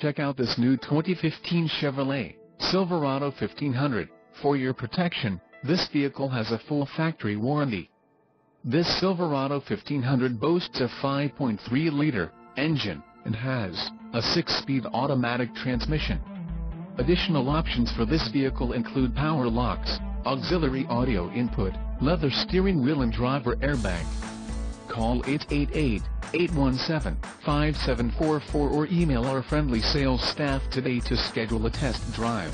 Check out this new 2015 Chevrolet Silverado 1500. For your protection, this vehicle has a full factory warranty. This Silverado 1500 boasts a 5.3-liter engine and has a 6-speed automatic transmission. Additional options for this vehicle include power locks, auxiliary audio input, leather steering wheel and driver airbag. Call 888-817-5744 or email our friendly sales staff today to schedule a test drive.